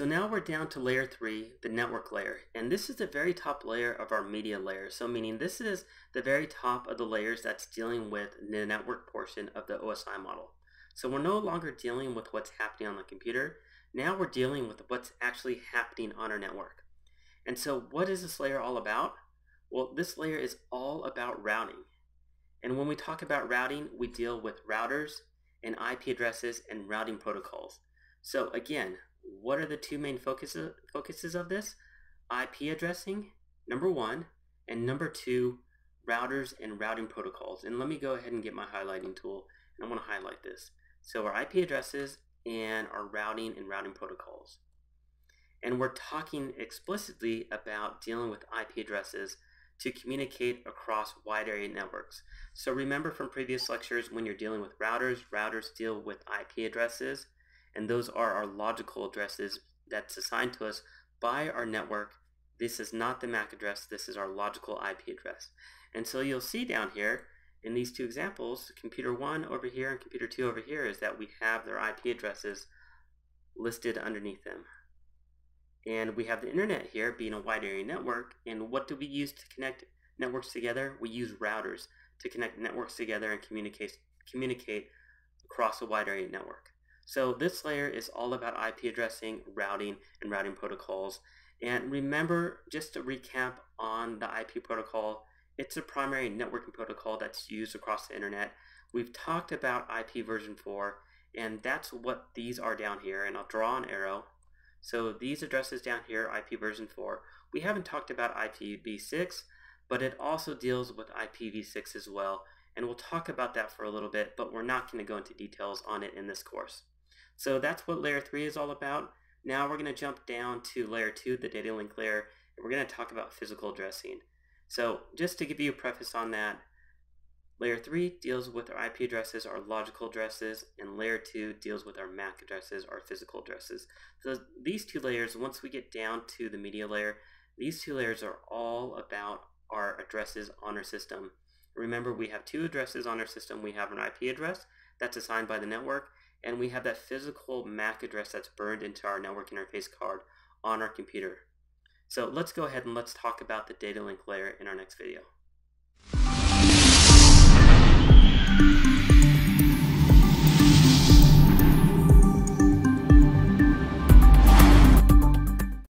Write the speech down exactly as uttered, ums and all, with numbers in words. So now we're down to layer three, the network layer, and this is the very top layer of our media layer. So meaning this is the very top of the layers that's dealing with the network portion of the O S I model. So we're no longer dealing with what's happening on the computer. Now we're dealing with what's actually happening on our network. And so what is this layer all about? Well, this layer is all about routing. And when we talk about routing, we deal with routers and I P addresses and routing protocols. So again, what are the two main focuses, focuses of this? I P addressing, number one, and number two, routers and routing protocols. And let me go ahead and get my highlighting tool, and I want to highlight this. So our I P addresses and our routing and routing protocols. And we're talking explicitly about dealing with I P addresses to communicate across wide area networks. So remember from previous lectures, when you're dealing with routers, routers deal with I P addresses, and those are our logical addresses that's assigned to us by our network. This is not the M A C address, this is our logical I P address. And so you'll see down here in these two examples, computer one over here and computer two over here, is that we have their I P addresses listed underneath them. And we have the internet here being a wide area network, and what do we use to connect networks together? We use routers to connect networks together and communicate, communicate across a wide area network. So this layer is all about I P addressing, routing, and routing protocols. And remember, just to recap on the I P protocol, it's a primary networking protocol that's used across the internet. We've talked about I P version four, and that's what these are down here, and I'll draw an arrow. So these addresses down here, I P version four. We haven't talked about I P v six, but it also deals with I P v six as well, and we'll talk about that for a little bit, but we're not going to go into details on it in this course. So that's what layer three is all about. Now we're going to jump down to layer two, the data link layer, and we're going to talk about physical addressing. So just to give you a preface on that, layer three deals with our I P addresses, our logical addresses, and layer two deals with our M A C addresses, our physical addresses. So these two layers, once we get down to the media layer, these two layers are all about our addresses on our system. Remember, we have two addresses on our system. We have an I P address that's assigned by the network, and we have that physical M A C address that's burned into our network interface card on our computer. So let's go ahead and let's talk about the data link layer in our next video.